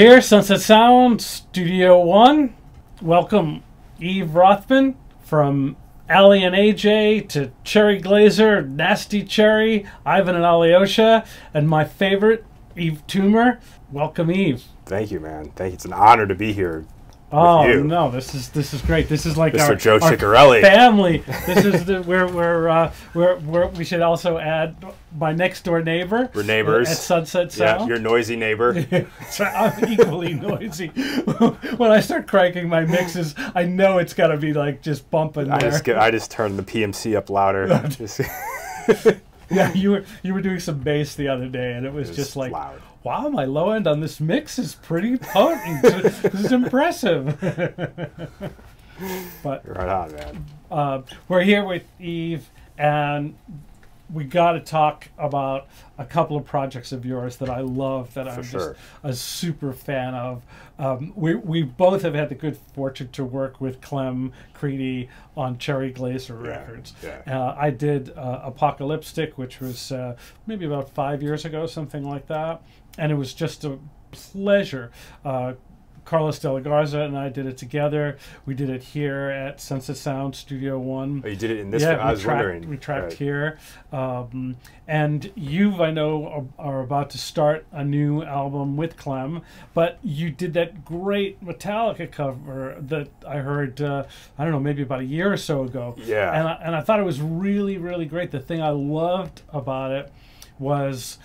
here, Sunset Sound, Studio One. Welcome Yves Rothman from Aly and AJ to Cherry Glazerr, Nasty Cherry, Ivan and Alyosha, and my favorite, Yves Tumor. Welcome, Yves. Thank you, man. Thank you. It's an honor to be here. Oh with you. No, this is great. This is like Mr. our Joe Chiccarelli family. This is the where we should also add my next door neighbor. We're neighbors at Sunset Sound. Yeah, your noisy neighbor. I'm equally noisy. When I start cranking my mixes, I know it's got to be like just bumping. There. I just turn the PMC up louder. Yeah, you were doing some bass the other day, and it was just like loud. Wow, my low end on this mix is pretty potent. This is impressive. But right on, man. We're here with Yves, and we got to talk about a couple of projects of yours that I love, that I'm just a super fan of. We both have had the good fortune to work with Clem Creedy on Cherry Glazerr records. Yeah. I did Apocalyptic, which was maybe about 5 years ago, something like that. And it was just a pleasure. Carlos De La Garza and I did it together. We did it here at Sunset Sound Studio One. Oh, you did it in this? Yeah, I was wondering. We tracked here. And you, I know, are about to start a new album with Clem, but you did that great Metallica cover that I heard, I don't know, maybe about a year or so ago. Yeah. And I thought it was really, really great. The thing I loved about it was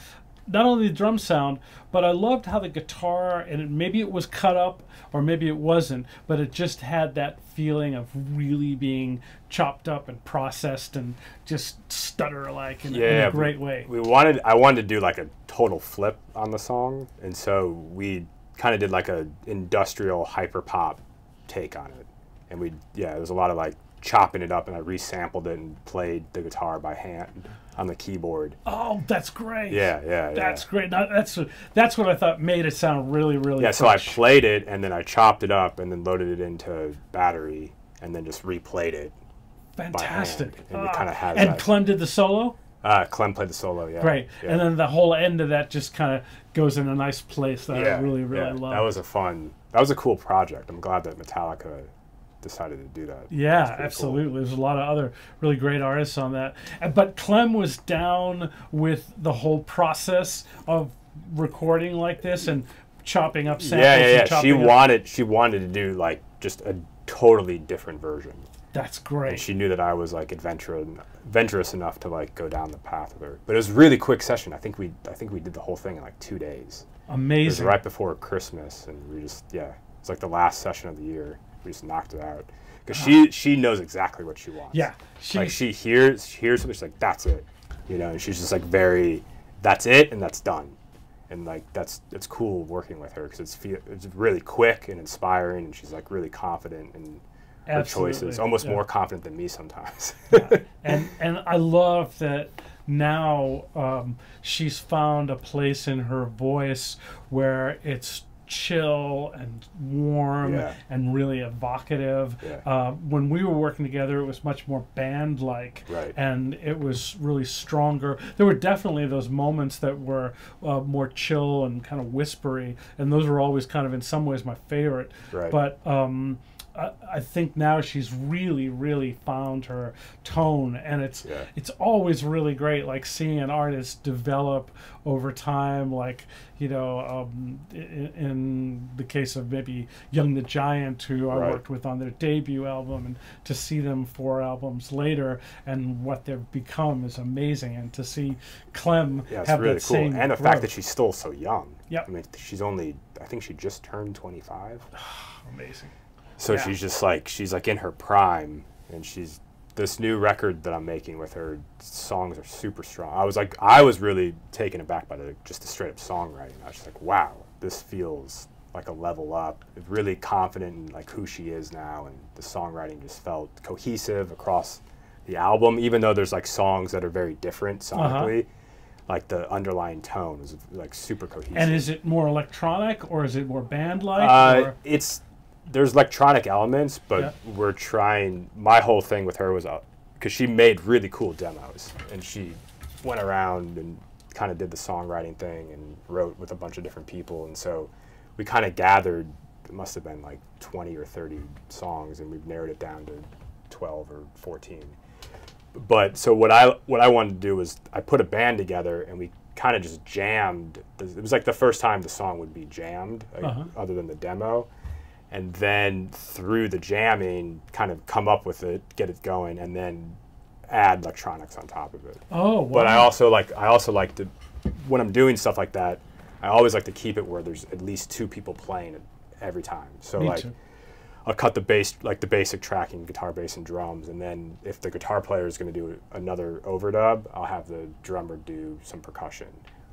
not only the drum sound, but I loved how the guitar, and maybe it was cut up or maybe it wasn't, but it just had that feeling of really being chopped up and processed and just stutter-like in a great way. I wanted to do like a total flip on the song, and so we kind of did like a industrial hyper-pop take on it. And it was a lot of like chopping it up, and I resampled it and played the guitar by hand on the keyboard. Oh, that's great. Yeah. That's great. Now, that's what I thought made it sound really, really fresh. So I played it, and then I chopped it up, and then loaded it into Battery, and then just replayed it. Fantastic. And it kind of has that. And Clem did the solo? Clem played the solo, yeah. Great. Yeah. And then the whole end of that just kind of goes in a nice place that I really, really love. That was a cool project. I'm glad that Metallica decided to do that. Yeah, absolutely. Cool. There's a lot of other really great artists on that. But Clem was down with the whole process of recording like this and chopping up samples. Yeah. She wanted to do like just a totally different version. That's great. And she knew that I was like adventurous enough to like go down the path with her. But it was a really quick session. I think we did the whole thing in like 2 days. Amazing. It was right before Christmas, and we just it's like the last session of the year. We just knocked it out because she knows exactly what she wants. Yeah, she hears something. She's like, that's it, you know. And she's just like that's it, and that's done. And like it's cool working with her because it's really quick and inspiring, and she's like really confident in her choices, almost more confident than me sometimes. Yeah. And I love that now she's found a place in her voice where it's chill and warm and really evocative. When we were working together, it was much more band-like, and it was really stronger. There were definitely those moments that were more chill and kind of whispery, and those were always kind of in some ways my favorite. But I think now she's really, really found her tone, and it's always really great, like seeing an artist develop over time, like, you know, in the case of maybe Young the Giant, who I worked with on their debut album, and to see them 4 albums later and what they've become is amazing. And to see Clem have really that cool same and the growth. Fact that she's still so young. I mean, I think she just turned 25. Amazing. So she's just like, she's like in her prime, and she's, this new record that I'm making with her, songs are super strong. I was really taken aback by just the straight up songwriting. I was just like, wow, this feels like a level up. Really confident in like who she is now, and the songwriting just felt cohesive across the album, even though there's like songs that are very different sonically. Like the underlying tone is like super cohesive. And is it more electronic, or is it more band-like? There's electronic elements, but we're trying. My whole thing with her was because she made really cool demos, and she went around and kind of did the songwriting thing and wrote with a bunch of different people. And so we kind of gathered, it must have been like 20 or 30 songs, and we've narrowed it down to 12 or 14. But so what I wanted to do was I put a band together, and we kind of just jammed. It was like the first time the song would be jammed, like, other than the demo. And then through the jamming, kind of come up with it, get it going, and then add electronics on top of it. Oh, wow. But I also like to, when I'm doing stuff like that, I always like to keep it where there's at least two people playing it every time. So Me too. I'll cut the bass, like the basic tracking, guitar, bass, and drums, and then if the guitar player is going to do another overdub, I'll have the drummer do some percussion,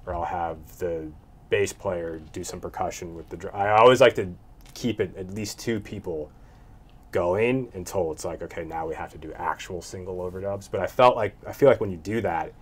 or I'll have the bass player do some percussion with the drum. I always like to keep it at least two people going until it's like, okay, now we have to do actual single overdubs. But I feel like when you do that,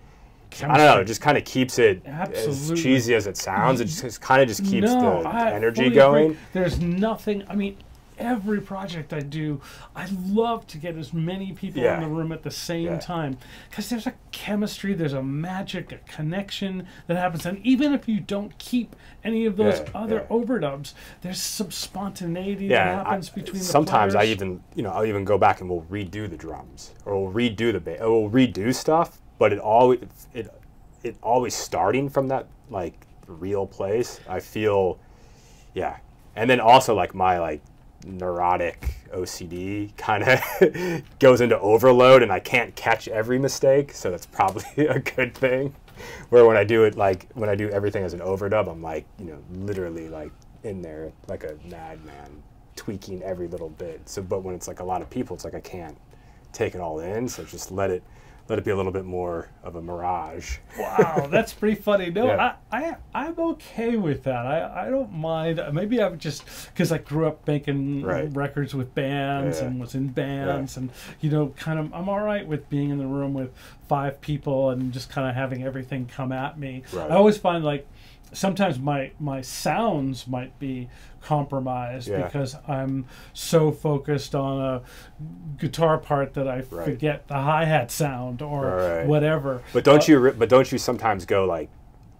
I don't know, it just kind of keeps it as cheesy as it sounds. It just kind of just keeps the energy going. There's nothing, I mean, every project I do, I love to get as many people in the room at the same time, because there's a chemistry, there's a magic, a connection that happens. And even if you don't keep any of those other overdubs, there's some spontaneity that happens between the sometimes players. I even, you know, I'll even go back and we'll redo the drums, or we'll redo the bass, or we'll redo stuff, but it always starting from that, like, real place. I feel, and then also like my neurotic OCD kind of goes into overload, and I can't catch every mistake, so that's probably a good thing. Where when I do it, like when I do everything as an overdub, I'm like, you know, literally like in there like a madman, tweaking every little bit. So, but when it's like a lot of people, it's like I can't take it all in, so just let it be a little bit more of a mirage. Wow, that's pretty funny. No, I'm okay with that. I don't mind. Maybe I've just, because I grew up making records with bands and was in bands, and, you know, kind of, I'm all right with being in the room with five people and just kind of having everything come at me. Right. I always find, like, sometimes my sounds might be compromised because I'm so focused on a guitar part that I forget the hi-hat sound or whatever. But don't you sometimes go, like,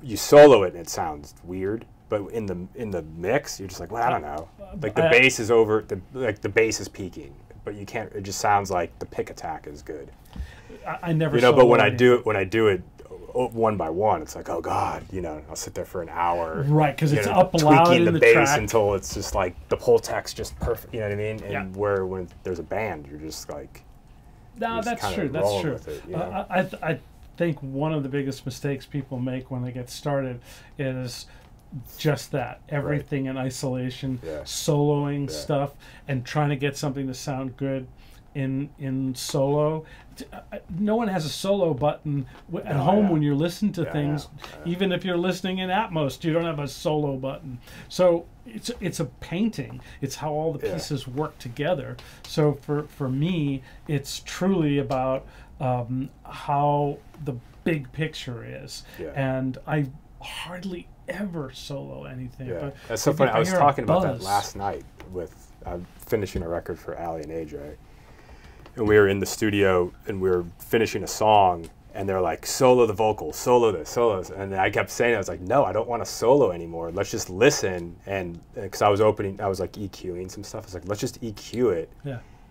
you solo it and it sounds weird, but in the mix you're just like, well, I don't know, like the bass is over, like the bass is peaking, but you can't. It just sounds like the pick attack is good. I never, you know. But when I do it. One by one, it's like, oh god, you know, I'll sit there for an hour, right? Because it's up loud in the bass until it's just like the whole text just perfect, you know what I mean? And where when there's a band, you're just like, no, that's true, that's true. I think one of the biggest mistakes people make when they get started is just that, everything in isolation, soloing stuff and trying to get something to sound good in solo. No one has a solo button at home when you listen to things. Even if you're listening in Atmos, you don't have a solo button. So it's a painting. It's how all the pieces work together. So for me, it's truly about how the big picture is. And I hardly ever solo anything. But that's so funny. I was talking about that last night with finishing a record for Aly and AJ. And we were in the studio, and we were finishing a song, and they're like, solo the vocals, solo this, solo this. And I kept saying, I was like, no, I don't want to solo anymore. Let's just listen. And because I was like EQing some stuff. I was like, let's just EQ it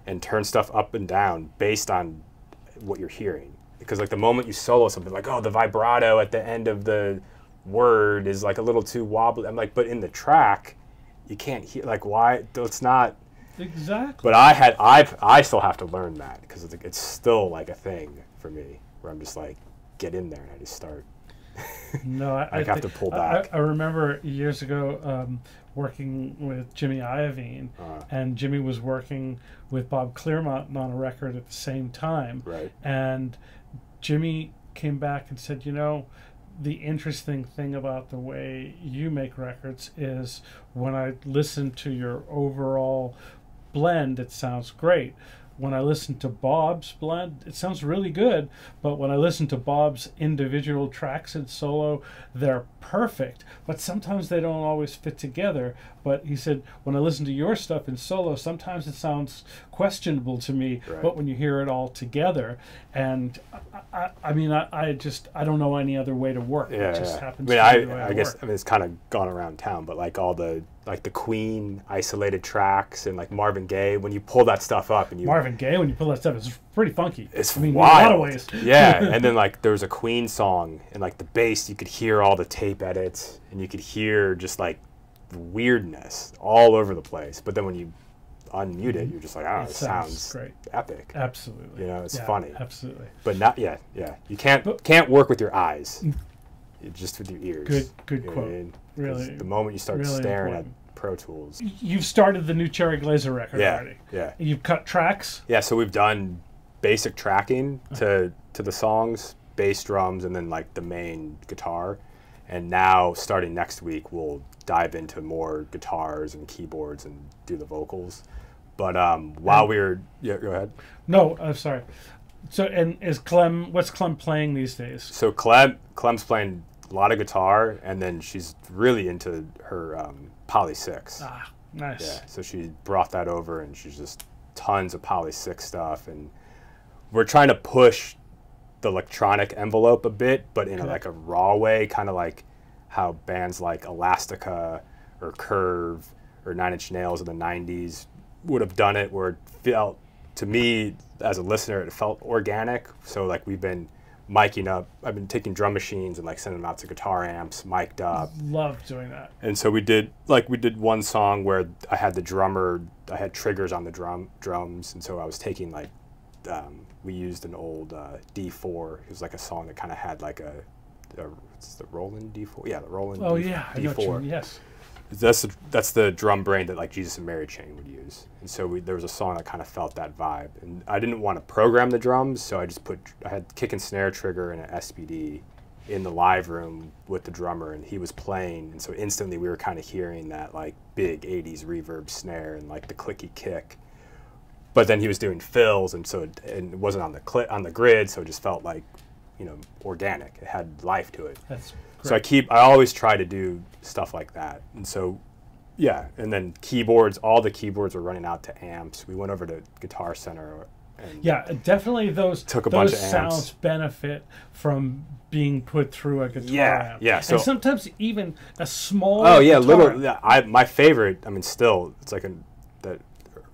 and turn stuff up and down based on what you're hearing. Because like the moment you solo something, like, oh, the vibrato at the end of the word is like a little too wobbly. I'm like, but in the track, you can't hear, like, why? It's not. Exactly. But I still have to learn that, because it's still like a thing for me where I'm just like, get in there, and I just start. No, I have to pull back. I remember years ago working with Jimmy Iovine, and Jimmy was working with Bob Clearmountain on a record at the same time. Right. And Jimmy came back and said, you know, the interesting thing about the way you make records is when I listen to your overall blend, it sounds great. When I listen to Bob's blend, it sounds really good, but when I listen to Bob's individual tracks in solo, they're perfect, but sometimes they don't always fit together. But he said, when I listen to your stuff in solo, sometimes it sounds questionable to me, right. But when you hear it all together, and I mean, I just don't know any other way to work. Yeah, it just happens. I mean, I guess it's kind of gone around town, but like all the the Queen isolated tracks and like Marvin Gaye, when you pull that stuff up and you it's pretty funky. It's wild. In a lot of ways. Yeah, and then like there was a Queen song and like the bass, you could hear all the tape edits and you could hear just like weirdness all over the place, but then when you unmute it, you're just like, oh, it sounds great. Epic. Absolutely. You know, it's funny. Absolutely. But not you can't work with your eyes. Just with your ears. Good quote. I mean? Really. The moment you start staring at Pro Tools. You've started the new Cherry Glazerr record already. Yeah. You've cut tracks? Yeah, so we've done basic tracking to the songs, bass drums, and then like the main guitar. And now, starting next week, we'll dive into more guitars and keyboards and do the vocals. But while we're... Yeah, go ahead. No, I'm sorry. So, and is Clem... What's Clem playing these days? So Clem's playing a lot of guitar, and then she's really into her Poly 6. Ah, nice. Yeah, so she brought that over, and she's just tons of Poly 6 stuff. And we're trying to push the electronic envelope a bit, but in like a raw way, kind of like how bands like Elastica or Curve or 9 Inch Nails in the 90s would have done it, where it felt, to me as a listener, it felt organic. So like we've been miking up, I've been taking drum machines and like sending them out to guitar amps, mic'd up. Love doing that. And so we did, like we did one song where I had the drummer, I had triggers on the drums, and so I was taking like, we used an old D4. It was like a song that kind of had like a what's the Roland D4? Yeah, the Roland D4. Oh yeah, I know what you mean, yes. That's the drum brain that like Jesus and Mary Chain would use. And so there was a song that kind of felt that vibe. And I didn't want to program the drums, so I just put, I had kick and snare trigger and an SPD in the live room with the drummer, and he was playing. And so instantly we were kind of hearing that like big 80s reverb snare and like the clicky kick. But then he was doing fills, and so it wasn't on the grid, so it just felt like, you know, organic. It had life to it. That's great. So I always try to do stuff like that. And so, yeah. And then keyboards, all the keyboards were running out to amps. We went over to Guitar Center. And yeah, definitely those took a bunch of amps. Sounds benefit from being put through a guitar amp. Yeah, so, and sometimes even a small. Oh yeah, guitar. Little. Yeah, my favorite. I mean, still, it's like that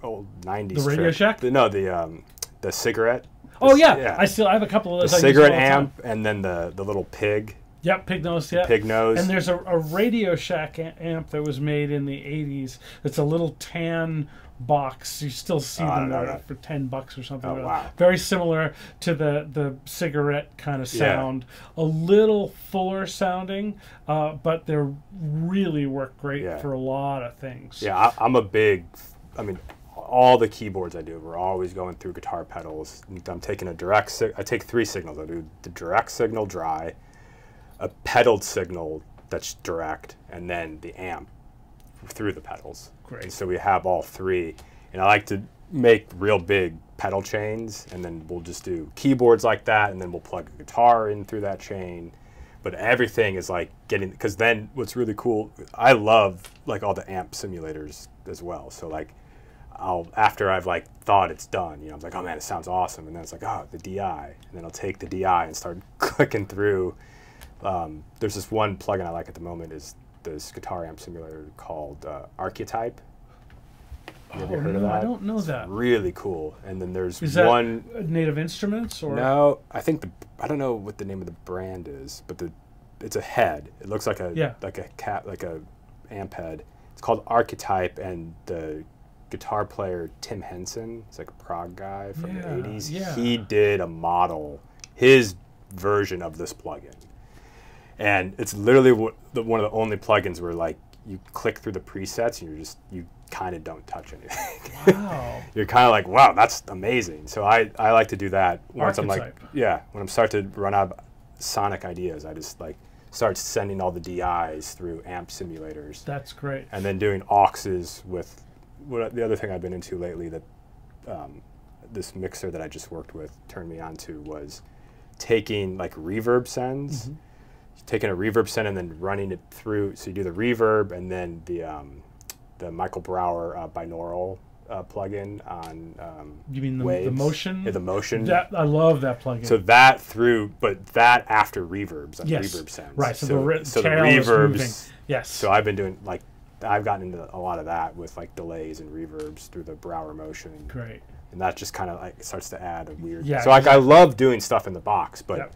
old 90s. The Radio Shack? No, the cigarette. Oh yeah. I have a couple of those. The cigarette amp, and then the little pig. Yep, pig nose. Yeah, pig nose. And there's a Radio Shack amp that was made in the 80s. It's a little tan box. You still see them there for $10 or something. Oh, wow. Very similar to the cigarette kind of sound. Yeah. A little fuller sounding, but they really work great for a lot of things. Yeah, I mean, all the keyboards I do, we're always going through guitar pedals. I'm taking a direct, I take three signals. I do the direct signal dry, a pedaled signal that's direct, and then the amp through the pedals. Great. And so we have all three. And I like to make real big pedal chains, and then we'll just do keyboards like that, and then we'll plug a guitar in through that chain. But everything is like getting, because then what's really cool, I love like all the amp simulators as well. So like, after I've like thought it's done, you know, I'm like, oh man, it sounds awesome, and then it's like, oh, the DI, and then I'll take the DI and start clicking through. There's this one plugin I like at the moment, is this guitar amp simulator called Archetype. Have you heard of that? I don't know that. It's really cool. And then there's one. Is that Native Instruments or? No, I think I don't know what the name of the brand is, but it's a head. It looks like a amp head. It's called Archetype, and the guitar player Tim Henson, it's like a prog guy from the 80s, he did a model, his version of this plugin. And it's literally one of the only plugins where like you click through the presets and you kind of don't touch anything. Wow. You're kind of like, wow, that's amazing. So I like to do that once Archetype. I'm like, yeah, when I'm starting to run out of sonic ideas, I just like start sending all the DIs through amp simulators. That's great. And then doing auxes with, the other thing I've been into lately that this mixer that I just worked with turned me on to was taking like reverb sends, taking a reverb send and then running it through. So you do the reverb and then the Michael Brower binaural plugin on you mean the Motion? Yeah, the Motion. That, I love that plugin. So that through, but that after reverbs on reverb sounds. Right. So, the reverbs. Yes. So I've been doing like I've gotten into a lot of that with like delays and reverbs through the Brower Motion. Great. And that just kind of like starts to add a weird. Yeah. So like I love doing stuff in the box, but yep.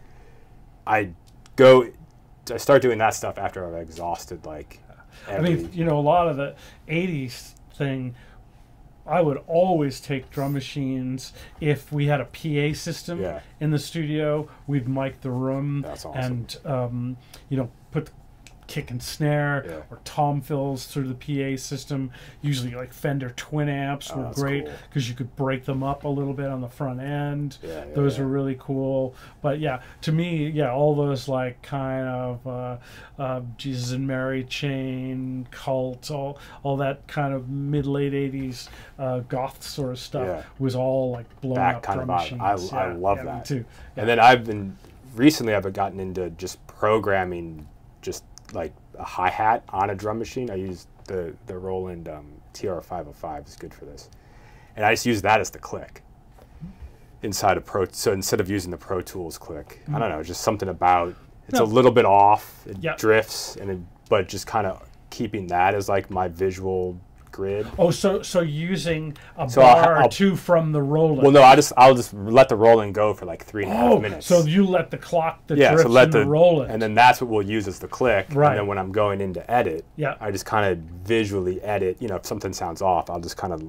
I start doing that stuff after I've exhausted like. I mean, you know, a lot of the '80s thing. I would always take drum machines if we had a PA system in the studio. We'd mic the room and you know put the kick and snare or tom fills through the PA system. Usually, like Fender Twin amps were great because you could break them up a little bit on the front end. Yeah, those were really cool. But yeah, to me, yeah, all those like kind of Jesus and Mary Chain, Cult, all that kind of mid-late '80s goth sort of stuff was all like blown up drum machines. I love that. Me too. Yeah. And then I've been recently I've gotten into just programming just like a hi-hat on a drum machine. I use the Roland TR-505 is good for this. And I just use that as the click inside of Pro. So instead of using the Pro Tools click, I don't know, just something about, it's a little bit off, it drifts, and but just kind of keeping that as like my visual grid. Oh, so using a bar or two from the Roland. Well, no, I'll just let the Roland go for like 3.5 minutes. So you let the clock that drifts in the Roland, and then that's what we'll use as the click. Right. And then when I'm going into edit, I just kind of visually edit. You know, if something sounds off, I'll just kind of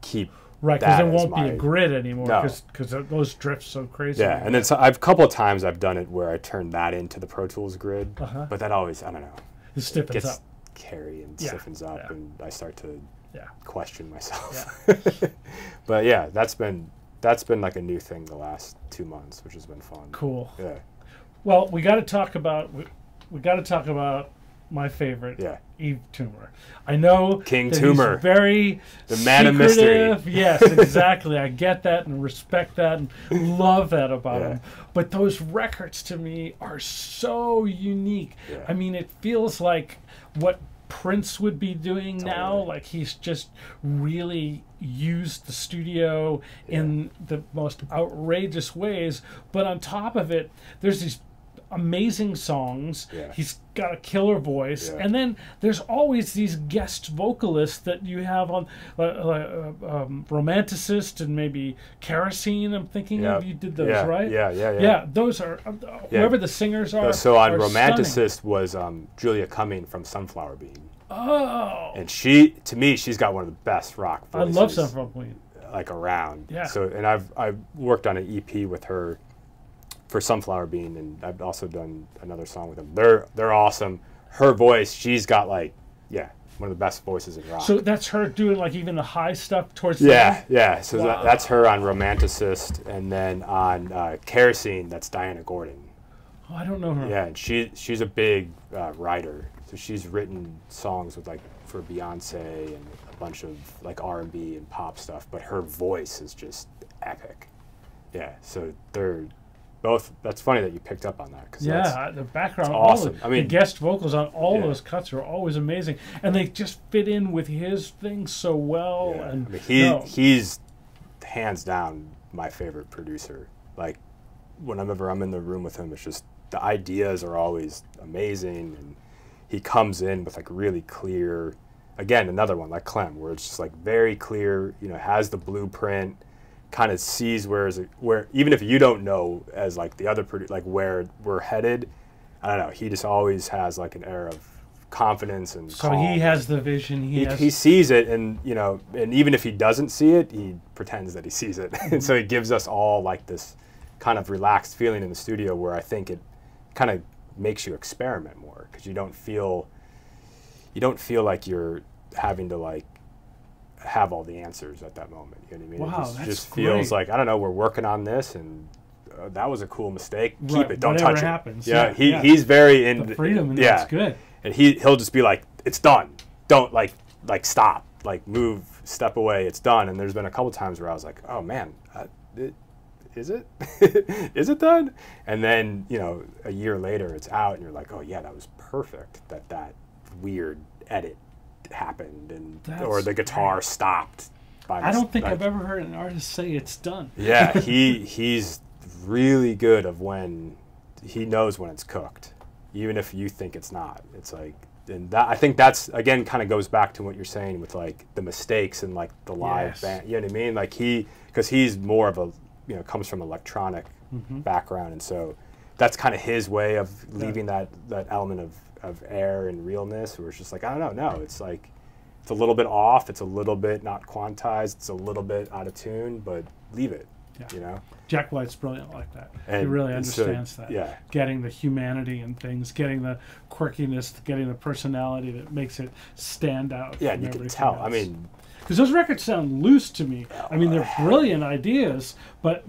keep. Right, because it won't be a grid anymore because those drift so crazy. Yeah, and then so I've a couple of times I've done it where I turned that into the Pro Tools grid, but that always I don't know. It stiffens up. Carry and stiffens up and I start to question myself but yeah that's been like a new thing the last 2 months, which has been fun. Cool. Yeah, well we got to talk about my favorite, Yves Tumor. I know King Tumor, very the man of mystery. Yes, exactly. I get that and respect that and love that about him. But those records to me are so unique. Yeah. I mean, it feels like what Prince would be doing now. Like he's just really used the studio in the most outrageous ways. But on top of it, there's these amazing songs. He's got a killer voice, and then there's always these guest vocalists that you have on Romanticist and maybe Kerosene. I'm thinking of you did those right? Yeah, those are whoever the singers are. So on Romanticist was Julia Cumming from Sunflower Bean. Oh, and she to me she's got one of the best rock voices. I love Sunflower Bean. Like around. Yeah. So and I've worked on an EP with her for Sunflower Bean, and I've also done another song with them. They're awesome. Her voice, she's got like, one of the best voices in rock. So that's her doing like even the high stuff towards the end? Yeah. So that's her on Romanticist, and then on Kerosene, that's Diana Gordon. Oh, I don't know her. Yeah, and she's a big writer. So she's written songs with like for Beyonce and a bunch of like R&B and pop stuff, but her voice is just epic. Yeah, so they're both. That's funny that you picked up on that. Cause the background, awesome. I mean, the guest vocals on all those cuts are always amazing, and they just fit in with his thing so well. Yeah. And I mean, he's hands down my favorite producer. Like whenever I'm in the room with him, it's just the ideas are always amazing, and he comes in with like really clear. Again, another one like Clem, where it's just like very clear. You know, has the blueprint. Kind of sees where even if you don't know as like the other like where we're headed, I don't know. He just always has like an air of confidence and so calm. He has the vision. He sees it, and you know, and even if he doesn't see it, he pretends that he sees it, and so he gives us all like this kind of relaxed feeling in the studio where I think it kind of makes you experiment more because you don't feel like you're having to like have all the answers at that moment. You know what I mean? Wow, it just feels like, I don't know, we're working on this and that was a cool mistake. Right. Keep it. Don't touch it. Happens. Yeah, he's very in the freedom. And that's good. And he'll just be like, it's done. Don't like stop, like move, step away. It's done. And there's been a couple times where I was like, oh man, is it? Is it done? And then, you know, a year later it's out and you're like, oh yeah, that was perfect. That weird edit happened, and or the guitar stopped. I don't think I've ever heard an artist say it's done. Yeah, he's really good of when he knows when it's cooked, even if you think it's not. It's like, and that, I think that's again kind of goes back to what you're saying with like the mistakes and like the live band. You know what I mean? Like because he's more of a, you know, comes from electronic background, and so that's kind of his way of leaving that element of air and realness, where it's just like, I don't know, no, it's like, it's a little bit off, it's a little bit not quantized, it's a little bit out of tune, but leave it, you know? Jack White's brilliant like that. And he really understands that. Yeah. Getting the humanity and things, getting the quirkiness, getting the personality that makes it stand out. Yeah, and you can tell. Else. I mean... because those records sound loose to me. I mean, they're brilliant ideas, but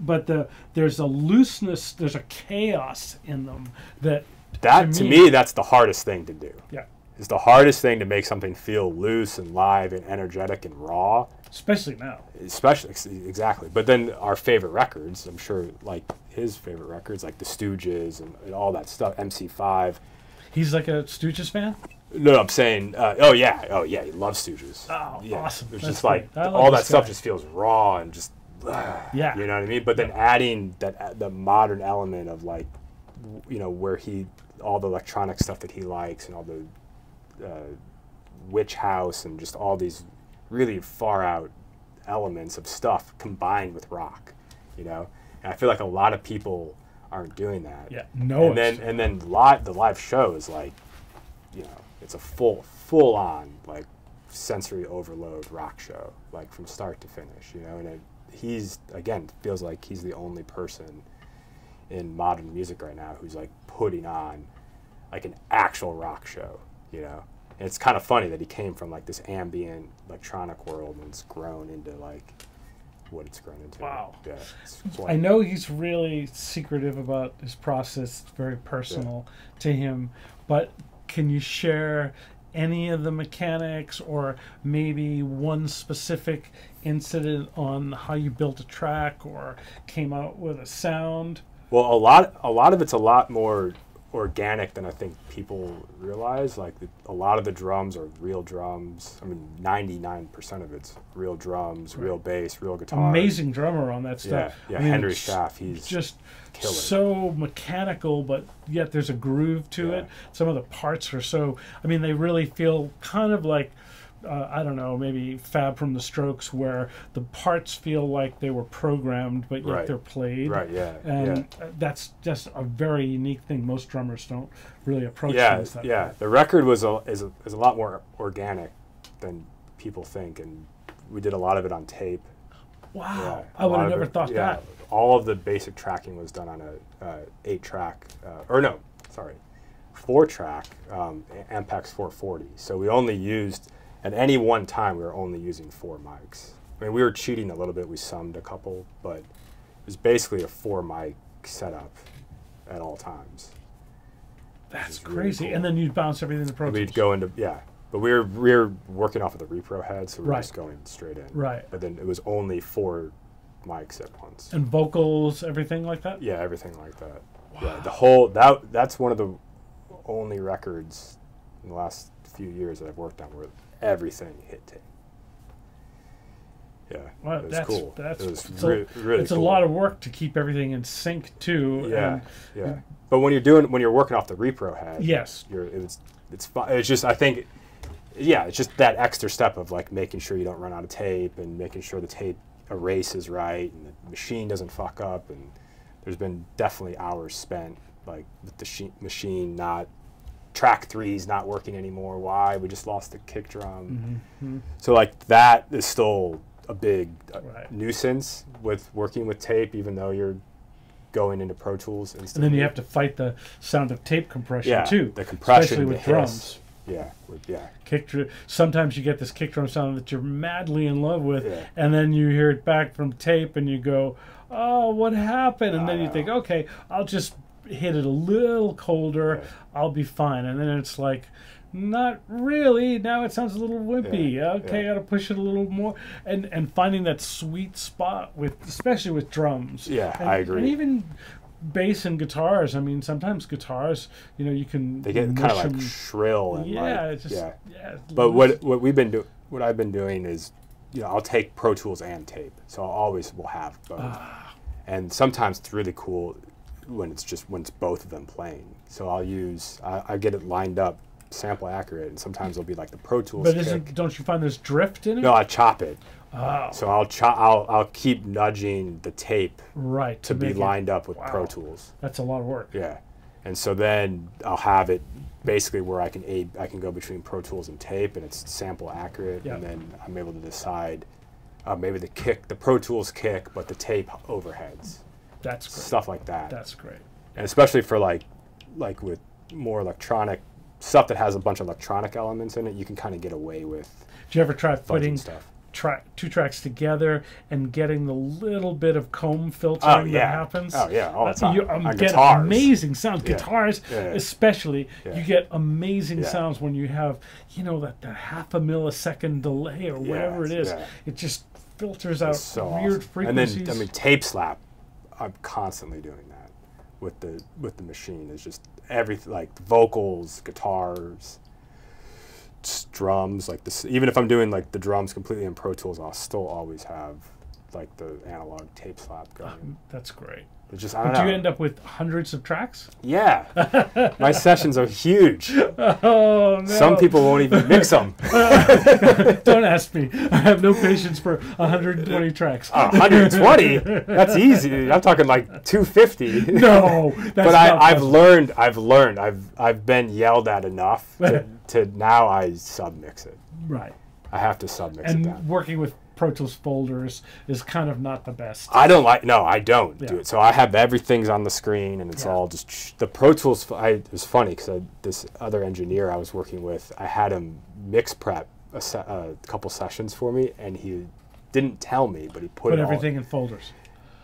there's a looseness, there's a chaos in them that... To me, that's the hardest thing to do. Yeah. It's the hardest thing to make something feel loose and live and energetic and raw. Especially now. Especially, exactly. But then our favorite records, I'm sure, like his favorite records, like the Stooges and all that stuff, MC5. He's like a Stooges fan? No, I'm saying, oh yeah, he loves Stooges. Oh, yeah. Awesome. It's just like, all that stuff just feels raw and just, yeah. You know what I mean? But then adding that the modern element of like, you know, where he, all the electronic stuff that he likes and all the, Witch House and just all these really far out elements of stuff combined with rock, you know. And I feel like a lot of people aren't doing that. Yeah, no. And then live, the live show is like, you know, it's a full on like sensory overload rock show, like from start to finish, you know. And he's again feels like he's the only person in modern music right now who's like putting on like an actual rock show. You know, and it's kind of funny that he came from like this ambient electronic world and it's grown into like what it's grown into. Wow. Yeah, I know he's really secretive about his process. It's very personal to him. But can you share any of the mechanics or maybe one specific incident on how you built a track or came out with a sound? Well, a lot of it's a lot more organic than I think people realize. Like a lot of the drums are real drums. I mean, 99% of it's real drums, real bass, real guitar. Amazing drummer on that stuff. Yeah, I mean, Henry Schaff, he's just killer. So mechanical, but yet there's a groove to it. Some of the parts are so, I mean, they really feel kind of like, I don't know, maybe Fab from the Strokes, where the parts feel like they were programmed, but yet they're played. Right, yeah. And that's just a very unique thing. Most drummers don't really approach things that way. The record was is a lot more organic than people think, and we did a lot of it on tape. Wow, I would have never thought that. All of the basic tracking was done on a 4-track Ampex 440. So we only used... at any one time, we were only using 4 mics. I mean, we were cheating a little bit. We summed a couple, but it was basically a 4-mic setup at all times. That's crazy. Really cool. And then you'd bounce everything in the Pro Tools. We'd go into, but we were working off of the repro head, so we were just going straight in. Right. But then it was only 4 mics at once. And vocals, everything like that? Yeah, everything like that. Wow. Yeah, the whole, that's one of the only records in the last few years that I've worked on where everything hit tape. Yeah, well, that's cool. That's really it's cool. A lot of work to keep everything in sync too. Yeah, but when you're working off the repro head, it's just I think, it's just that extra step of like making sure you don't run out of tape and making sure the tape erases right and the machine doesn't fuck up. And there's been definitely hours spent like with the machine not. Track 3's not working anymore. Why? We just lost the kick drum. So like that is still a big nuisance with working with tape, even though you're going into Pro Tools instantly. And then you have to fight the sound of tape compression too. The compression, especially with drums. Yeah, kick drum. Sometimes you get this kick drum sound that you're madly in love with, and then you hear it back from tape, and you go, "Oh, what happened?" And then you think, "Okay, I'll just." Hit it a little colder, I'll be fine. And then it's like, not really. Now it sounds a little wimpy. Okay, I gotta push it a little more. And finding that sweet spot with, especially with drums. Yeah, I agree. And even bass and guitars. I mean, sometimes guitars, you know, you can they get kind of like shrill and yeah, like, it's just, yeah. Yeah, it's but what we've been doing, what I've been doing is, you know, I'll take Pro Tools and tape, so I always will have both. And sometimes it's really cool when it's just when it's both of them playing. So I'll use I get it lined up, sample accurate, and sometimes it'll be like the Pro Tools. But don't you find there's drift in it? No, I chop it. Oh. So I'll keep nudging the tape right to be lined up with Pro Tools. That's a lot of work. Yeah, and so then I'll have it basically where I can go between Pro Tools and tape, and it's sample accurate, and then I'm able to decide maybe the kick, the Pro Tools kick, but the tape overheads. That's great. Stuff like that. That's great. And especially for like with more electronic stuff that has a bunch of electronic elements in it, you can kind of get away with. Do you ever try putting stuff? Two tracks together and getting the little bit of comb filtering that happens. Oh yeah, all the time. You get amazing sounds. Guitars especially, you get amazing sounds when you have, you know, that half a millisecond delay or whatever it is. Yeah. It just filters out weird frequencies. And then I mean, tape slap, I'm constantly doing that with the machine. It's just everything, like vocals, guitars, drums, like this. Even if I'm doing like the drums completely in Pro Tools, I'll still always have like the analog tape slap going. That's great. It's just, I don't know. Do you end up with hundreds of tracks? Yeah, my sessions are huge. Oh no! Some people won't even mix them. Don't ask me. I have no patience for 120 tracks. 120? That's easy. I'm talking like 250. No, that's but I've learned. I've been yelled at enough to now I submix it. Right. I have to submix it down. And working with Pro Tools folders is kind of not the best. I don't do it. So I have everything's on the screen, and it's all just the Pro Tools. It was funny because this other engineer I was working with, I had him mix prep a couple sessions for me, and he didn't tell me, but he put everything in folders.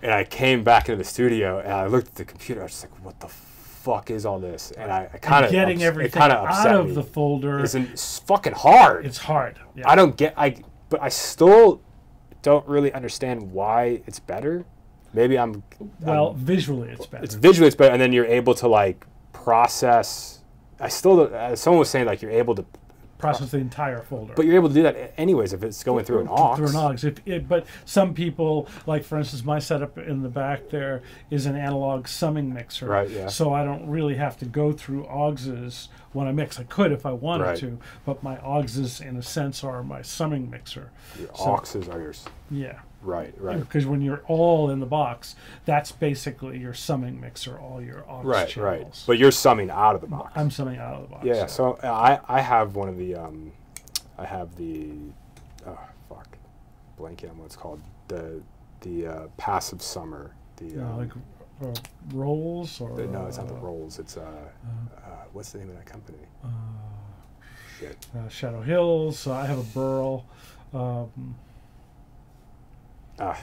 And I came back into the studio, and I looked at the computer. I was just like, what the fuck is all this? And I kind of getting everything out of the folder is fucking hard. It's hard. Yeah. But I still don't really understand why it's better. Maybe visually it's better. It's better, and then you're able to like process. Someone was saying like you're able to process the entire folder. But you're able to do that anyways if it's going through an aux. Through an aux. But some people, like for instance, my setup in the back there is an analog summing mixer. Right, yeah. So I don't really have to go through auxes when I mix. I could if I wanted to, but my auxes in a sense are my summing mixer. Your auxes are yours. Yeah. Right. Because when you're all in the box, that's basically your summing mixer, all your aux channels. Right. But you're summing out of the box. I'm summing out of the box. Yeah. So I have one of the blanking on what it's called, the passive summer. Like Rolls or no, it's not the Rolls. It's what's the name of that company? Shadow Hills. I have a Burl.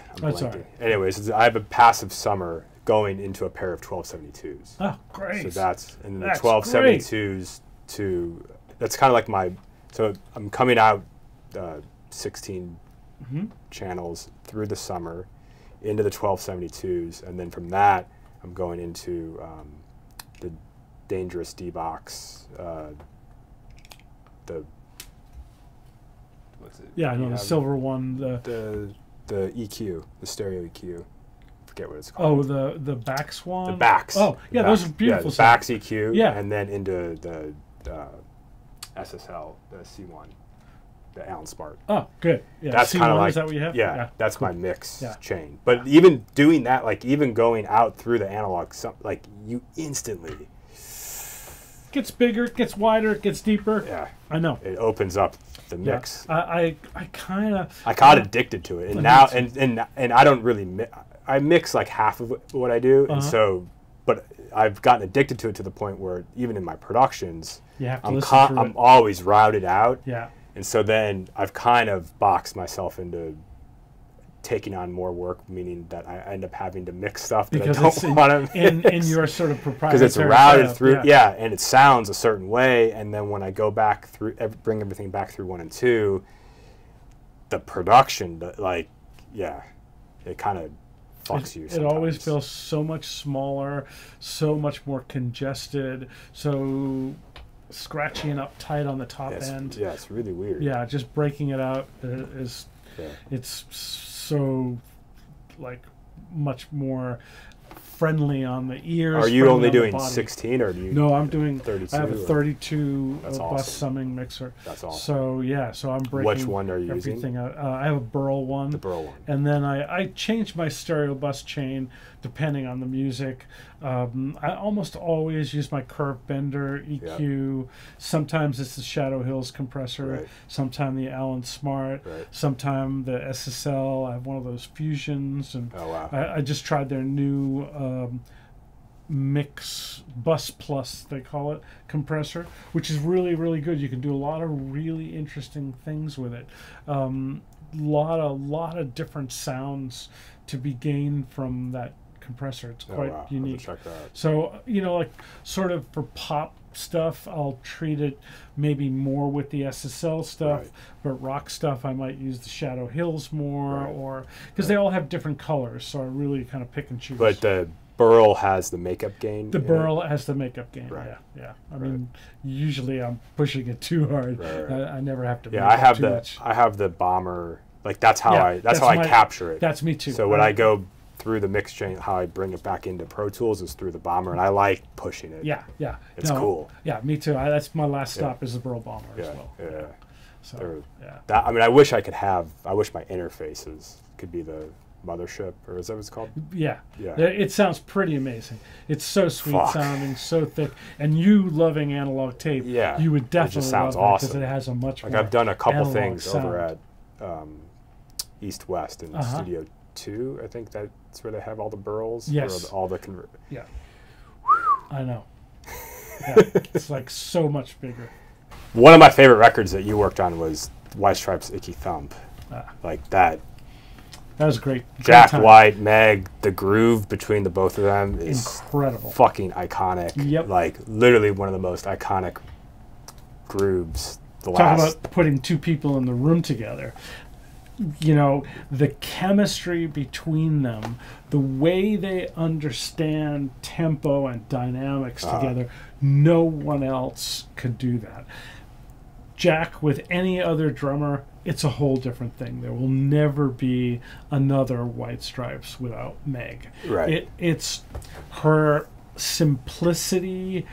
I'm sorry. Anyways, I have a passive summer going into a pair of 1272s. Oh, great! So that's and the 1272s to that's kind of like my. So I'm coming out 16 channels through the summer into the 1272s, and then from that I'm going into the Dangerous D-Box. What's it? Yeah, I know the silver one. The EQ, the stereo EQ. Forget what it's called. Oh, the Bax one? The Bax. Oh, yeah, those are beautiful. Yeah, Bax EQ, and then into the SSL, the C1, the Allen Spart. Oh, good. Yeah, that's kind of like, is that what you have? Yeah, that's my mix chain. But even doing that, like even going out through the analog, like you instantly... It gets bigger, it gets wider, it gets deeper. Yeah. I know. It opens up the mix. I got addicted to it, and now and I don't really I mix like half of what I do, and so but I've gotten addicted to it to the point where even in my productions, I'm always routed out. Yeah, and so then I've kind of boxed myself into taking on more work, meaning that I end up having to mix stuff that because I don't want to mix. In your sort of proprietary. Because it's routed through, and it sounds a certain way, and then when I go back through, bring everything back through 1 and 2, the production, it kind of fucks you sometimes. It always feels so much smaller, so much more congested, so scratchy and uptight on the top end. Yeah, it's really weird. Yeah, just breaking it out is it's so like much more friendly on the ears. Are you only doing 16 or do you? No, I'm doing 32. I have a 32 bus summing mixer. That's awesome. So yeah, so I'm breaking everything. Which one are you using? I have a Burl one. The Burl one. And then I change my stereo bus chain depending on the music. I almost always use my Curve Bender EQ. Yep. Sometimes it's the Shadow Hills compressor. Right. Sometimes the Alan Smart. Right. Sometimes the SSL. I have one of those Fusions, and I just tried their new Mix Bus Plus, they call it, compressor, which is really, really good. You can do a lot of really interesting things with it. A lot of different sounds to be gained from that compressor. It's quite unique. Check that out. So, you know, like sort of for pop stuff, I'll treat it maybe more with the SSL stuff, but rock stuff, I might use the Shadow Hills more, or because they all have different colors, so I really kind of pick and choose. But the Burl has the makeup gain. The Burl has the makeup gain. Yeah. I mean, usually I'm pushing it too hard. I never have to. Yeah, I have I have the Bomber. Like that's how I capture it. That's me too. So when I go through the mix chain, how I bring it back into Pro Tools is through the Bomber, and I like pushing it. Yeah. It's cool. Yeah, me too. That's my last stop is the Burl Bomber as well. Yeah. So I mean, I wish I could have. I wish my interfaces could be the Mothership, or is that what it's called? Yeah. It sounds pretty amazing. It's so sweet sounding, so thick, and you loving analog tape. Yeah. You would definitely. It just sounds awesome because it has a much more. I've done a couple things over at East West in Studio 2. I think that's where they have all the Burls. Yes. All the convert. Yeah. I know. Yeah. It's like so much bigger. One of my favorite records that you worked on was White Stripes' Icky Thump. Like that. That was great. Jack White, Meg, the groove between the both of them is incredible. Fucking iconic. Yep. Like literally one of the most iconic grooves. Talk about putting two people in the room together. You know, the chemistry between them, the way they understand tempo and dynamics together, no one else could do that. Jack with any other drummer, it's a whole different thing. There will never be another White Stripes without Meg. Right. It's her simplicity,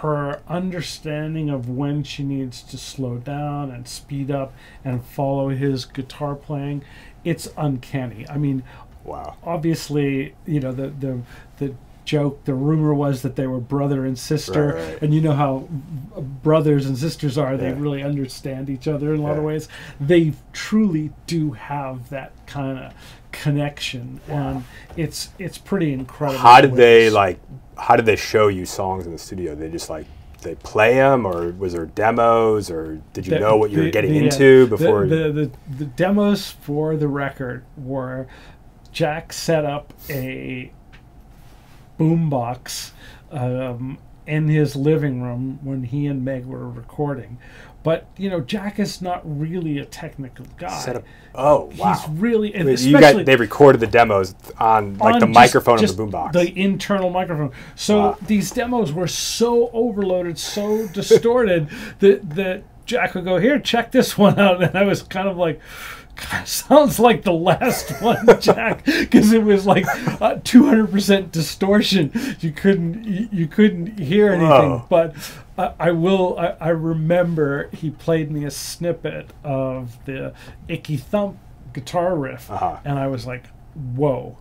her understanding of when she needs to slow down and speed up and follow his guitar playing. It's uncanny. I mean, obviously, you know, the joke, the rumor was that they were brother and sister, and you know how brothers and sisters are. They really understand each other in a lot of ways. They truly do have that kind of connection, and it's pretty incredible. How did they how did they show you songs in the studio? They just they play them, or was there demos, or did you know what you were getting into before? The demos for the record were Jack set up a boombox in his living room when he and Meg were recording. But, you know, Jack is not really a technical guy. He's really... And especially, they recorded the demos on, the microphone of the boombox. The internal microphone. So these demos were so overloaded, so distorted, that Jack would go, here, check this one out. And I was kind of like... God, sounds like the last one, Jack, because it was like 200% distortion. You couldn't hear anything. Whoa. But I remember he played me a snippet of the Icky Thump guitar riff, and I was like, "Whoa,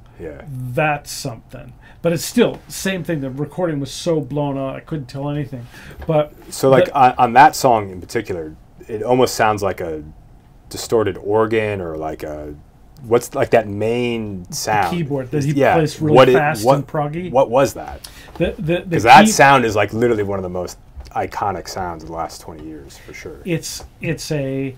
that's something." But it's still same thing. The recording was so blown out, I couldn't tell anything. But so, on that song in particular, it almost sounds like a distorted organ, or what's that main sound? The keyboard that he plays really fast and proggy. What was that? Because that sound is literally one of the most iconic sounds of the last 20 years for sure. It's a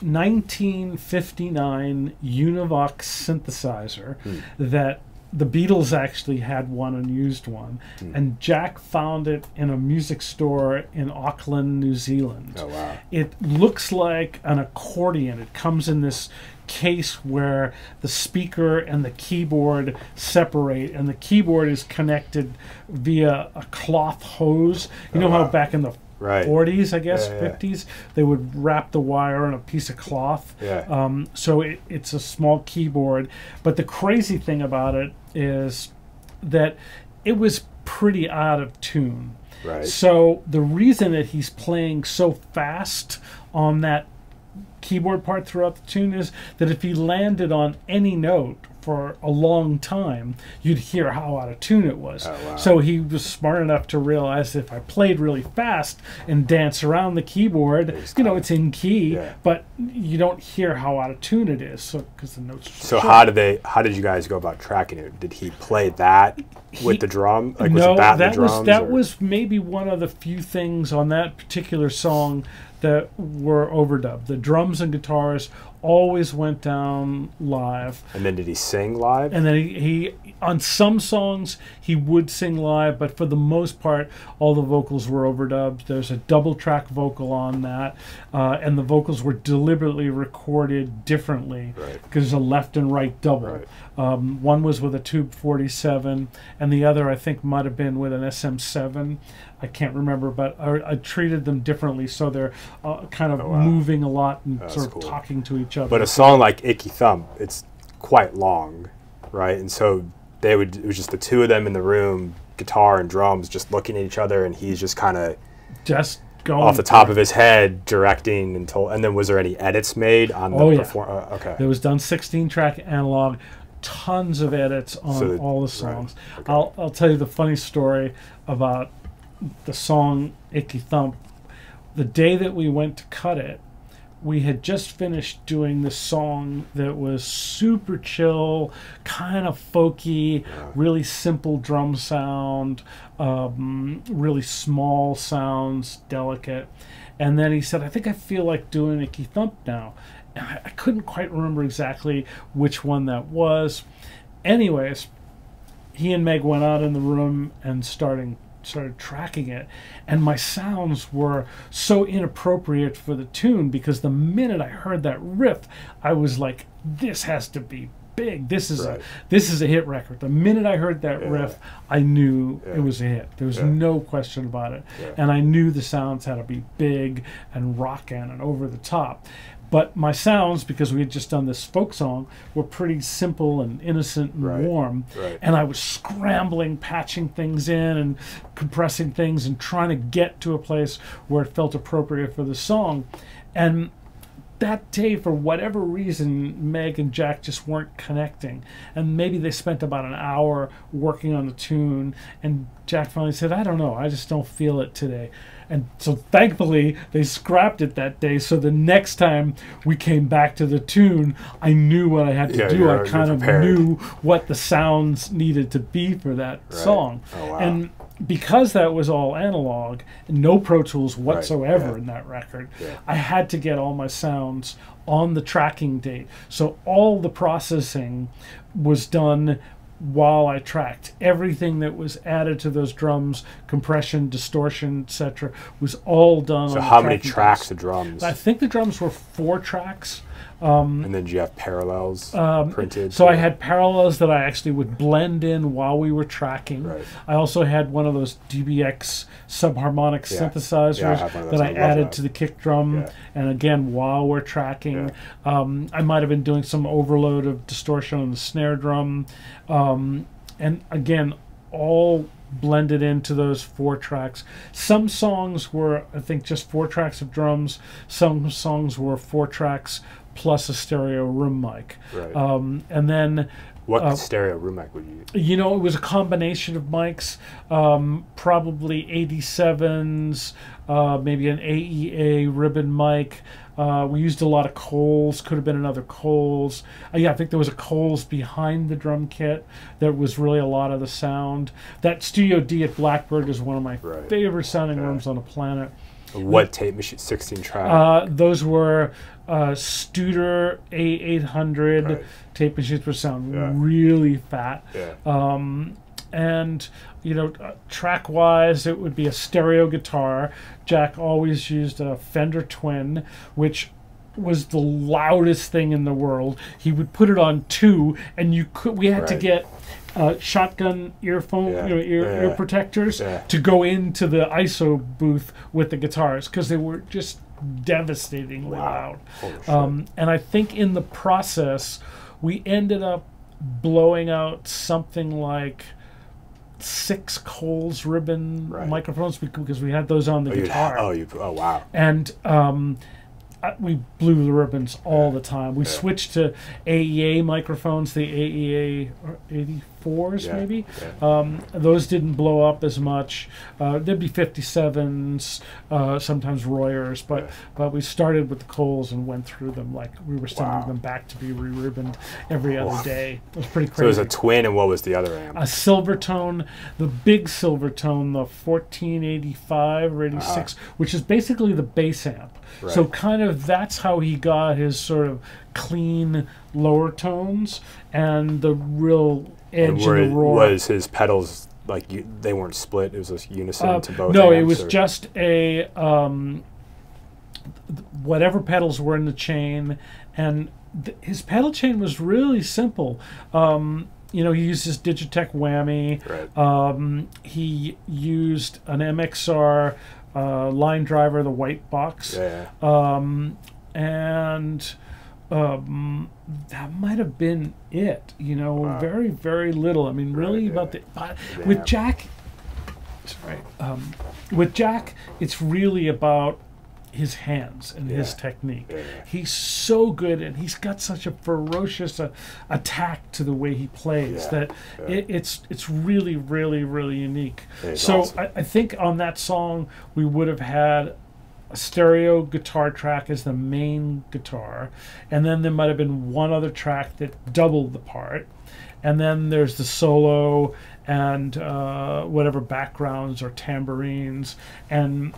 1959 Univox synthesizer that The Beatles actually had one and used one, and Jack found it in a music store in Auckland, New Zealand. Oh, wow. It looks like an accordion. It comes in this case where the speaker and the keyboard separate, and the keyboard is connected via a cloth hose. You know, how back in the 40s, I guess, 50s, they would wrap the wire in a piece of cloth. So it's a small keyboard. But the crazy thing about it is that it was pretty out of tune. So the reason that he's playing so fast on that keyboard part throughout the tune is that if he landed on any note for a long time, you'd hear how out of tune it was. So he was smart enough to realize that if I played really fast and dance around the keyboard, you know, it's in key, but you don't hear how out of tune it is. So because the notes. So how did they? How did you guys go about tracking it? Did he play that with the drum? Like, no, was that the drums, was that or? Was maybe one of the few things on that particular song that were overdubbed. The drums and guitars always went down live. And then did he sing live? And then he on some songs he would sing live, but for the most part all the vocals were overdubbed. There's a double track vocal on that, and the vocals were deliberately recorded differently because a left and right double. One was with a Tube 47 and the other I think might have been with an SM7. I can't remember, but I treated them differently, so they're kind of moving a lot and sort of talking to each other. But a song like Icky Thump, it's quite long, right? And so they would, it was just the two of them in the room, guitar and drums, just looking at each other, and he's just kind of just going off the top of his head, directing and told. And then was there any edits made on the performance? It was done 16-track analog, tons of edits on all the songs. I'll tell you the funny story about the song Icky Thump. The day that we went to cut it, we had just finished doing this song that was super chill, kind of folky, really simple drum sound, really small sounds, delicate. And then he said, I think I feel like doing Icky Thump now. And I couldn't quite remember exactly which one that was. Anyways, he and Meg went out in the room and started tracking it, and my sounds were so inappropriate for the tune, because the minute I heard that riff I was like, this has to be big, this is a hit record. The minute I heard that riff I knew it was a hit. There was no question about it. And I knew the sounds had to be big and rockin' and over the top. But my sounds, because we had just done this folk song, were pretty simple and innocent and warm. And I was scrambling, patching things in and compressing things and trying to get to a place where it felt appropriate for the song. And that day, for whatever reason, Meg and Jack just weren't connecting. And maybe they spent about an hour working on the tune. And Jack finally said, I don't know, I just don't feel it today. And so thankfully they scrapped it that day, so the next time we came back to the tune I knew what I had to do. I kind of knew what the sounds needed to be for that song. And because that was all analog, no Pro Tools whatsoever in that record, I had to get all my sounds on the tracking date. So all the processing was done while I tracked. Everything that was added to those drums, compression, distortion, etc., was all done. So how many tracks the drums? I think the drums were 4 tracks. And then did you have parallels printed? So I had parallels that I actually would blend in while we were tracking. I also had one of those DBX subharmonic synthesizers that I added to the kick drum. And again, while we're tracking, I might have been doing some overload of distortion on the snare drum. And again, all blended into those 4 tracks. Some songs were, I think, just 4 tracks of drums. Some songs were 4 tracks plus a stereo room mic. And then what stereo room mic would you use? You know, it was a combination of mics, probably 87s, maybe an AEA ribbon mic. We used a lot of Coles, could have been another Coles. Yeah, I think there was a Coles behind the drum kit that was really a lot of the sound. That Studio D at Blackbird is one of my favorite sounding rooms on the planet. What tape machine? 16 track? Those were Studer A800 right. tape machines which sound yeah. really fat. Yeah. And you know, track wise it would be a stereo guitar. Jack always used a Fender Twin, which was the loudest thing in the world. He would put it on two, and you could we had right. to get shotgun earphone yeah. you know, ear protectors yeah. to go into the ISO booth with the guitars, because they were just devastatingly wow. loud. And I think in the process we ended up blowing out something like 6 Coles ribbon right. microphones, because we had those on the guitar. Wow. And we blew the ribbons all the time. We yeah. switched to AEA microphones, the AEA 84s yeah. maybe. Yeah. Those didn't blow up as much. There'd be 57s, sometimes Royers, but yeah. but we started with the Coles and went through them like we were sending wow. them back to be re-ribboned every other day. It was pretty crazy. So it was a Twin, and what was the other amp? A Silvertone, the big Silvertone, the 1485 or 86, which is basically the bass amp. Right. So kind of that's how he got his sort of clean lower tones and the real edge of the roar. Was his pedals like they weren't split? It was just unison to both. No, it was just a whatever pedals were in the chain, and his pedal chain was really simple. You know, he used his Digitech Whammy. Right. He used an MXR. Line driver, the white box, yeah. That might have been it. You know, wow. very, very little. I mean, really yeah. about the with Jack. Sorry, with Jack, it's really about his hands and yeah. his technique. Yeah. He's so good, and he's got such a ferocious attack to the way he plays yeah. that yeah. It's really, really, really unique. Yeah, so awesome. I think on that song we would have had a stereo guitar track as the main guitar, and then there might have been one other track that doubled the part, and then there's the solo and whatever backgrounds or tambourines. And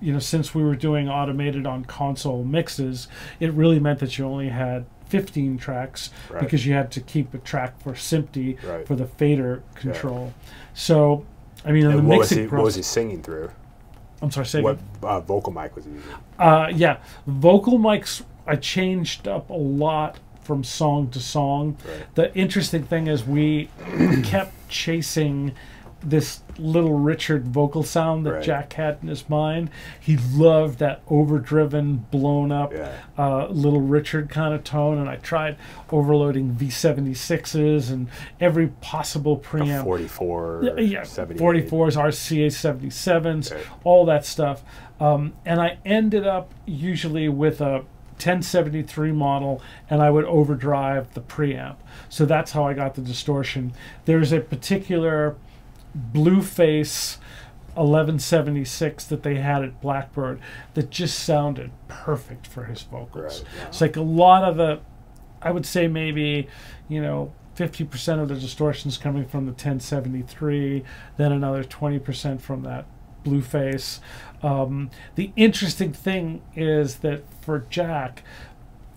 you know, since we were doing automated on console mixes, it really meant that you only had 15 tracks right. because you had to keep a track for SMPTE right. for the fader control. Yeah. So, I mean, and the mixing process. What was he singing through? I'm sorry, say what vocal mic was he using? Yeah, vocal mics. I changed up a lot from song to song. Right. The interesting thing is we kept chasing this Little Richard vocal sound that right. Jack had in his mind. He loved that overdriven, blown up yeah. Little Richard kind of tone, and I tried overloading V76s and every possible preamp. A 44, yeah, 78. 44s, RCA77s, right. all that stuff. And I ended up usually with a 1073 model, and I would overdrive the preamp. So that's how I got the distortion. There's a particular Blueface 1176 that they had at Blackbird that just sounded perfect for his vocals. Right, yeah. It's like a lot of the, I would say maybe, you know, 50% of the distortions coming from the 1073, then another 20% from that Blueface. The interesting thing is that for Jack,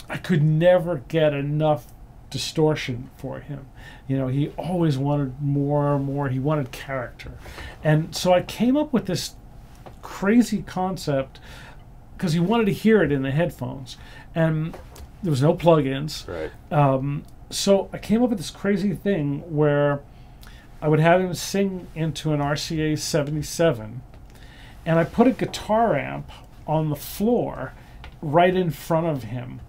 I could never get enough distortion for him. You know, he always wanted more and more. He wanted character. And so I came up with this crazy concept because he wanted to hear it in the headphones. And there was no plugins. Right. So I came up with this crazy thing where I would have him sing into an RCA 77, and I put a guitar amp on the floor right in front of him,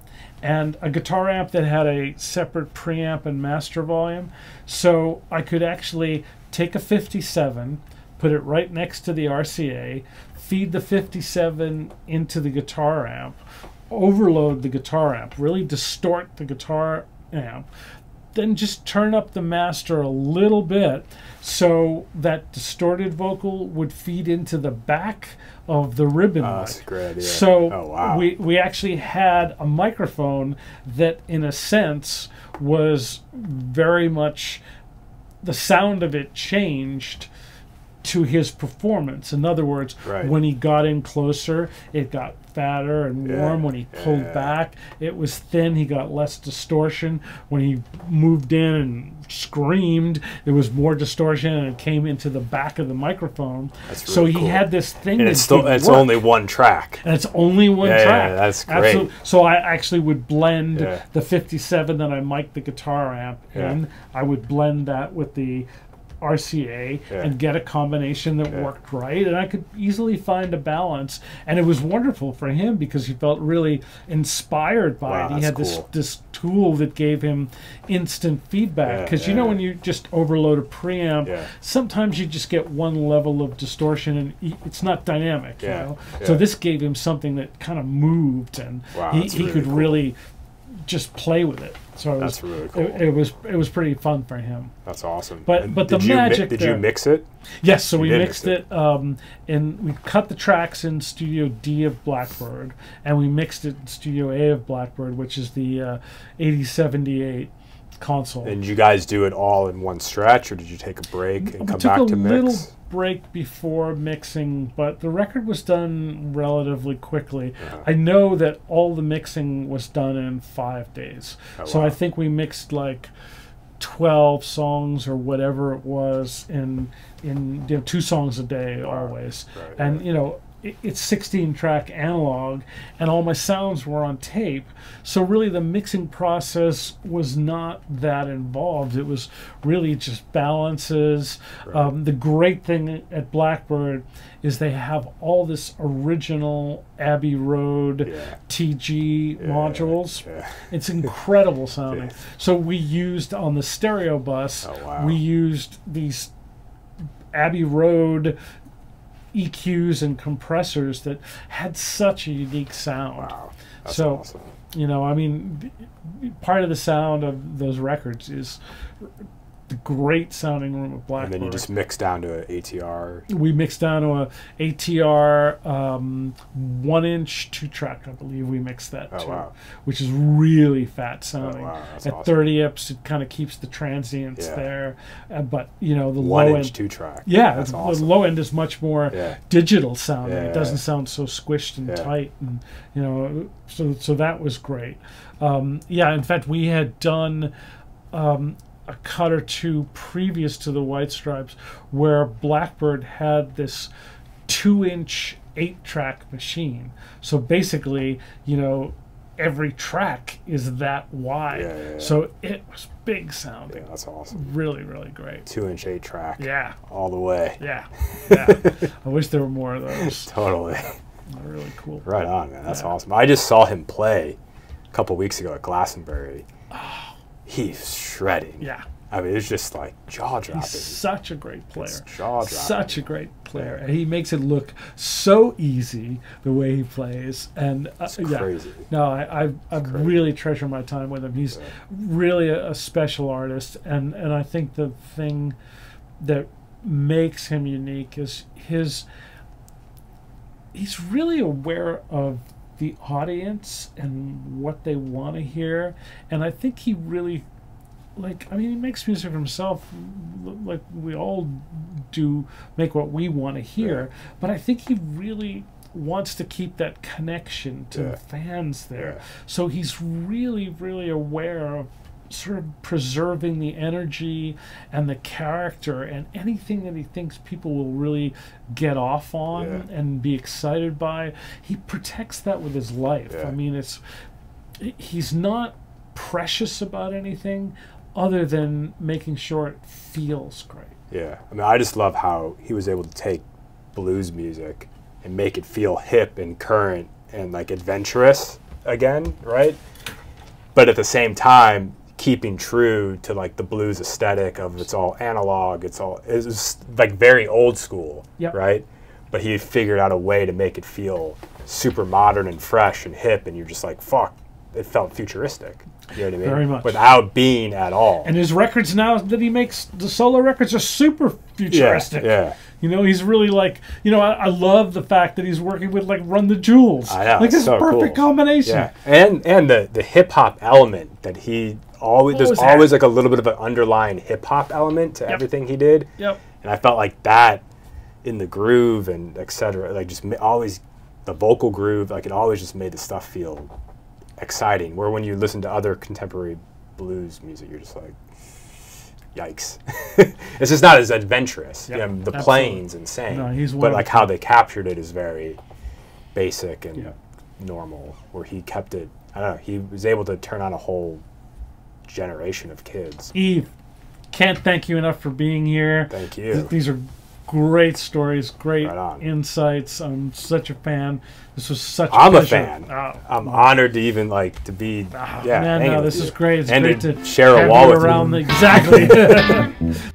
and a guitar amp that had a separate preamp and master volume, so I could actually take a 57, put it right next to the RCA, feed the 57 into the guitar amp, overload the guitar amp, really distort the guitar amp, then just turn up the master a little bit so that distorted vocal would feed into the back of the ribbon mic. That's a great idea. So we actually had a microphone that in a sense was very much, the sound of it changed to his performance. In other words, when he got in closer, it got fatter and warm. When he pulled back, it was thin. He got less distortion. When he moved in and screamed, there was more distortion, and it came into the back of the microphone. That's really cool. He had this thing, and it's only one track, and it's only one track. That's great. Absolutely. So I actually would blend the 57 that I mic'd the guitar amp in. I would blend that with the RCA and get a combination that worked right, and I could easily find a balance. And it was wonderful for him because he felt really inspired by it. He had this tool that gave him instant feedback, because you know, when you just overload a preamp, sometimes you just get one level of distortion and it's not dynamic, you know. So this gave him something that kind of moved, and he could really just play with it. So it was really cool. It was pretty fun for him. That's awesome. But the magic. Did you mix it? Yes. So we mixed it, and we cut the tracks in Studio D of Blackbird, and we mixed it in Studio A of Blackbird, which is the 8078 console. And you guys do it all in one stretch, or did you take a break and come back to mix? We took a little break before mixing, but the record was done relatively quickly. I know that all the mixing was done in 5 days. So I think we mixed like 12 songs or whatever it was in you know, 2 songs a day always. And you know, it's 16-track analog, and all my sounds were on tape. So really the mixing process was not that involved. It was really just balances. The great thing at Blackbird is they have all this original Abbey Road TG modules. It's incredible sounding. So we used on the stereo bus, we used these Abbey Road EQs and compressors that had such a unique sound. That's so awesome. You know, I mean, part of the sound of those records is the great sounding room of Blackbird. And then you just mix down to an ATR. We mixed down to an ATR 1-inch 2-track, I believe we mixed that too, which is really fat sounding. At awesome. 30 EPS, it kind of keeps the transients there. But, you know, the low end. 1-inch 2-track. Yeah, that's awesome. The low end is much more digital sounding. It doesn't sound so squished and tight. And, you know, so that was great. Yeah, in fact, we had done a cut or two previous to the White Stripes where Blackbird had this 2-inch 8-track machine. So basically, you know, every track is that wide. So it was big sounding. That's awesome. Really, really great. 2-inch 8-track. Yeah. All the way. Yeah. I wish there were more of those. Totally. Really cool. Right on, man. That's awesome. I just saw him play a couple weeks ago at Glastonbury. He's shredding. Yeah. I mean, it's just like jaw-dropping. He's such a great player. It's jaw-dropping. Such a great player. And he makes it look so easy the way he plays. And it's crazy. No, I really treasure my time with him. He's really a special artist. And I think the thing that makes him unique is he's really aware of the audience and what they want to hear. And I think he really, like, I mean, he makes music himself, like we all do, make what we want to hear, but I think he really wants to keep that connection to the fans there. So he's really, really aware of sort of preserving the energy and the character and anything that he thinks people will really get off on and be excited by. He protects that with his life. I mean, he's not precious about anything other than making sure it feels great. Yeah, I mean, I just love how he was able to take blues music and make it feel hip and current and like adventurous again, right? But at the same time, keeping true to like the blues aesthetic of it's all analog, it's like very old school, right? But he figured out a way to make it feel super modern and fresh and hip, and you're just like, fuck, it felt futuristic. You know what I mean? Very much. Without being at all. And his records now that he makes, the solo records, are super futuristic. Yeah. You know, he's really like, you know, I love the fact that he's working with like Run the Jewels. I know, like this so perfect cool. combination. Yeah. And the hip hop element that he always like a little bit of an underlying hip hop element to everything he did. And I felt like that in the groove and etc. Like just always the vocal groove, like it always just made the stuff feel exciting. Where when you listen to other contemporary blues music, you're just like, yikes. It's just not as adventurous. Yep. You know, the playing's insane. No, but like how they captured it is very basic and normal, where he kept it, I don't know, he was able to turn on a whole generation of kids. Yves, can't thank you enough for being here. Thank you. These are great stories, great insights. I'm such a fan. This was such a pleasure. I'm a fan. Oh, I'm honored to even like to be. Oh, yeah, man, no, this is great. It's great to share a wall with you. Exactly.